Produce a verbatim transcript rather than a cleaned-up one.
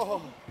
Oh.